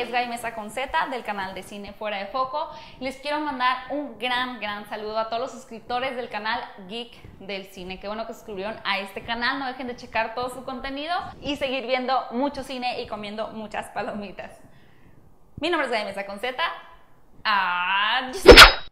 es Gaby Meza con Z del canal de Cine Fuera de Foco. Les quiero mandar un gran saludo a todos los suscriptores del canal Geek del Cine. Qué bueno que suscribieron a este canal. No dejen de checar todo su contenido y seguir viendo mucho cine y comiendo muchas palomitas. Mi nombre es Gaby Meza con Z. Adiós.